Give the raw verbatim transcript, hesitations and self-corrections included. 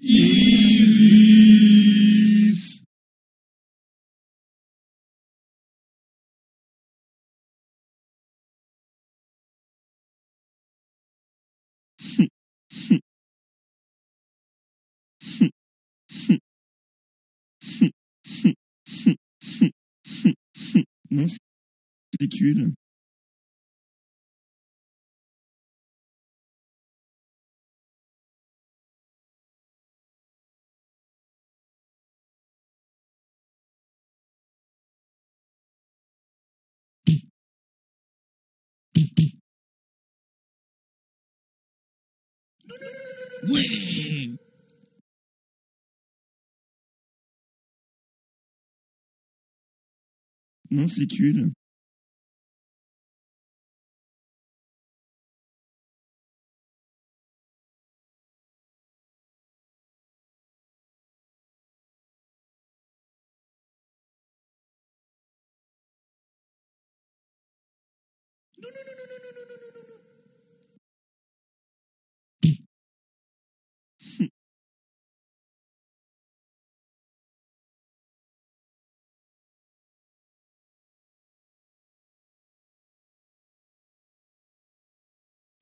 Iris. Non, c'est ridicule. Ouais. Non, c'est cool. Non, non, non, non, non, non, non, non.